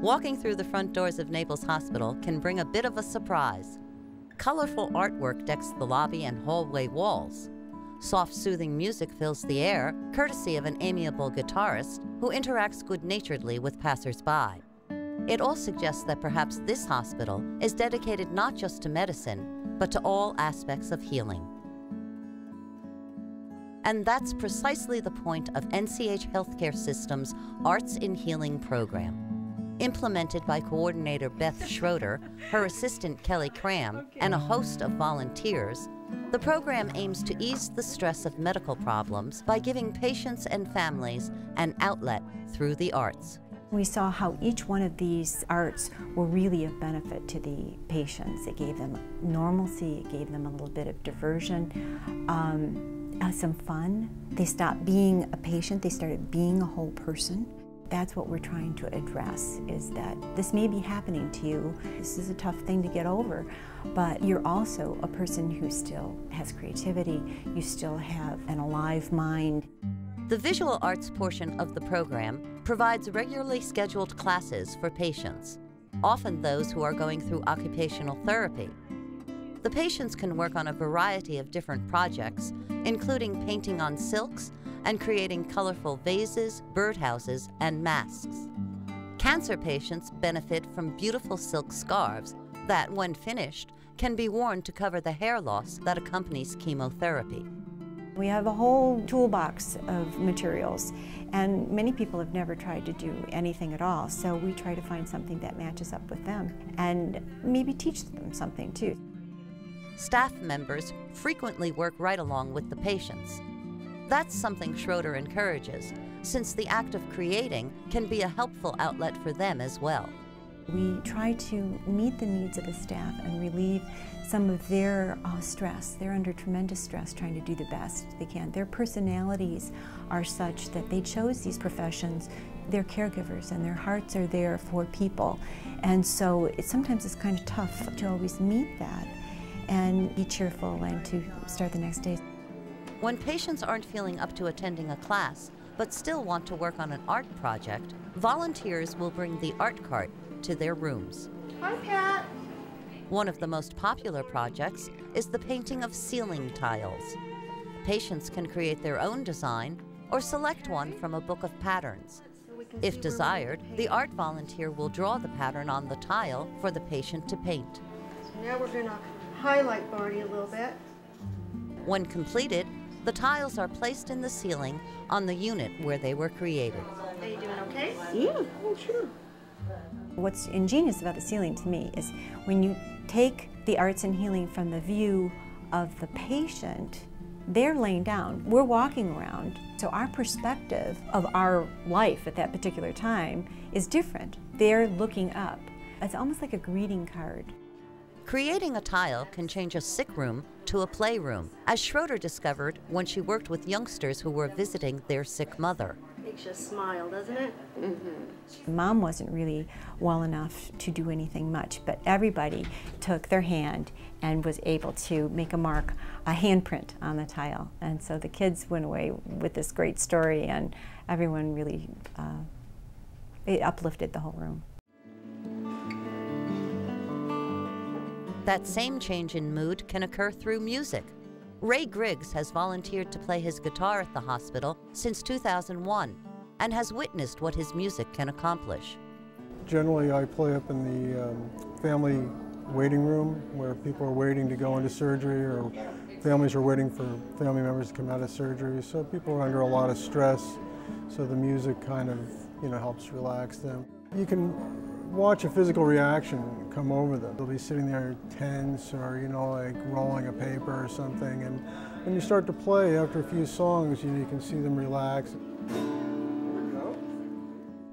Walking through the front doors of Naples Hospital can bring a bit of a surprise. Colorful artwork decks the lobby and hallway walls. Soft, soothing music fills the air, courtesy of an amiable guitarist who interacts good-naturedly with passers-by. It all suggests that perhaps this hospital is dedicated not just to medicine, but to all aspects of healing. And that's precisely the point of NCH Healthcare Systems' Arts in Healing program. Implemented by coordinator Beth Schroeder, her assistant Kelly Cram, and a host of volunteers, the program aims to ease the stress of medical problems by giving patients and families an outlet through the arts. We saw how each one of these arts were really of benefit to the patients. It gave them normalcy, it gave them a little bit of diversion, some fun. They stopped being a patient, they started being a whole person. That's what we're trying to address, is that this may be happening to you. This is a tough thing to get over, but you're also a person who still has creativity. You still have an alive mind. The visual arts portion of the program provides regularly scheduled classes for patients, often those who are going through occupational therapy. The patients can work on a variety of different projects, including painting on silks, and creating colorful vases, birdhouses, and masks. Cancer patients benefit from beautiful silk scarves that, when finished, can be worn to cover the hair loss that accompanies chemotherapy. We have a whole toolbox of materials, and many people have never tried to do anything at all, so we try to find something that matches up with them and maybe teach them something too. Staff members frequently work right along with the patients. That's something Schroeder encourages, since the act of creating can be a helpful outlet for them as well. We try to meet the needs of the staff and relieve some of their stress. They're under tremendous stress trying to do the best they can. Their personalities are such that they chose these professions. They're caregivers and their hearts are there for people. And so sometimes it's kind of tough to always meet that and be cheerful and to start the next day. When patients aren't feeling up to attending a class, but still want to work on an art project, volunteers will bring the art cart to their rooms. Hi, Pat. One of the most popular projects is the painting of ceiling tiles. Patients can create their own design or select one from a book of patterns. If desired, the art volunteer will draw the pattern on the tile for the patient to paint. So now we're going to highlight Barney a little bit. When completed, the tiles are placed in the ceiling on the unit where they were created. Are you doing okay? Yeah, oh sure. What's ingenious about the ceiling to me is when you take the arts and healing from the view of the patient, they're laying down, we're walking around, so our perspective of our life at that particular time is different. They're looking up. It's almost like a greeting card. Creating a tile can change a sick room to a playroom, as Schroeder discovered when she worked with youngsters who were visiting their sick mother. Makes you smile, doesn't it? Mm-hmm. Mom wasn't really well enough to do anything much, but everybody took their hand and was able to make a mark, a handprint on the tile. And so the kids went away with this great story, and everyone really, it uplifted the whole room. That same change in mood can occur through music. Ray Griggs has volunteered to play his guitar at the hospital since 2001 and has witnessed what his music can accomplish. Generally, I play up in the family waiting room where people are waiting to go into surgery, or families are waiting for family members to come out of surgery. So people are under a lot of stress, so the music kind of, you know, helps relax them. You can watch a physical reaction come over them. They'll be sitting there tense, or, you know, like rolling a paper or something, and when you start to play after a few songs, you can see them relax.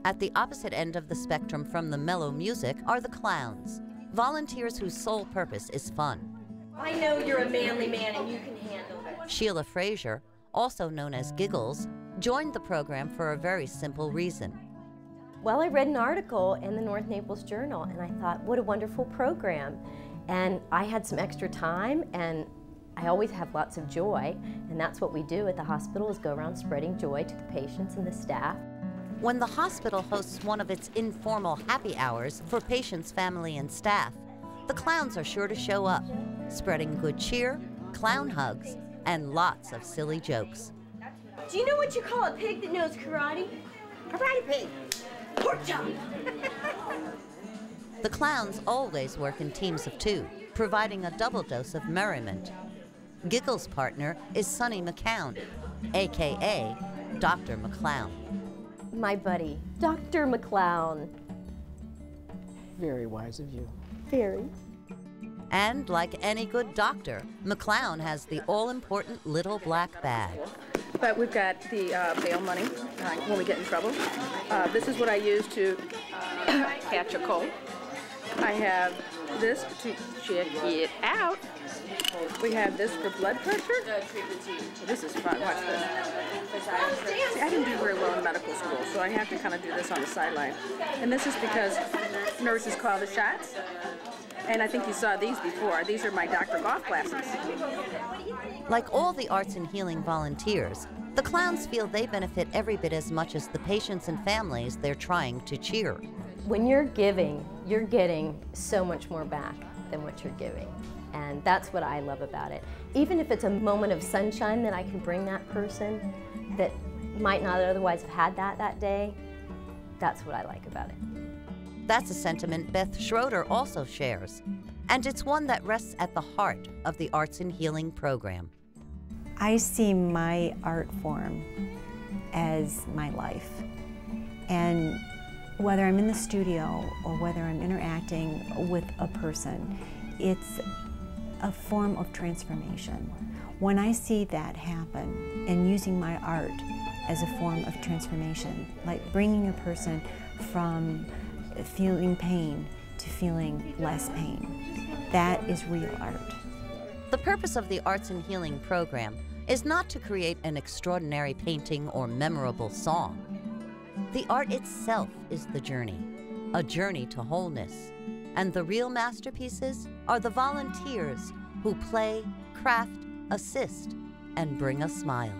At the opposite end of the spectrum from the mellow music are the clowns, volunteers whose sole purpose is fun. I know you're a manly man and you can handle it. Sheila Fraser, also known as Giggles, joined the program for a very simple reason. Well, I read an article in the North Naples Journal and I thought, what a wonderful program. And I had some extra time, and I always have lots of joy, and that's what we do at the hospital, is go around spreading joy to the patients and the staff. when the hospital hosts one of its informal happy hours for patients, family, and staff. The clowns are sure to show up, spreading good cheer, clown hugs, and lots of silly jokes. Do you know what you call a pig that knows karate? Karate pig. Pork chop. The clowns always work in teams of two, providing a double dose of merriment. Giggle's partner is Sonny McCown, a.k.a. Dr. McClown. My buddy, Dr. McClown. Very wise of you. Very. And like any good doctor, McClown has the all-important little black bag. But we've got the bail money when we get in trouble. This is what I use to catch a cold. I have this to check it out. We have this for blood pressure. This is fun. Watch this. See, I didn't do very well in medical school, so I have to kind of do this on the sideline. And this is because nurses call the shots. And I think you saw these before. These are my Dr. Goff glasses. Like all the arts and healing volunteers, the clowns feel they benefit every bit as much as the patients and families they're trying to cheer. When you're giving, you're getting so much more back than what you're giving. And that's what I love about it. Even if it's a moment of sunshine that I can bring that person that might not otherwise have had that day, that's what I like about it. That's a sentiment Beth Schroeder also shares, and it's one that rests at the heart of the Arts and Healing program. I see my art form as my life, and whether I'm in the studio or whether I'm interacting with a person, it's a form of transformation. When I see that happen and using my art as a form of transformation, like bringing a person from feeling pain to feeling less pain. That is real art. The purpose of the Arts and Healing program is not to create an extraordinary painting or memorable song. The art itself is the journey, a journey to wholeness. And the real masterpieces are the volunteers who play, craft, assist, and bring a smile.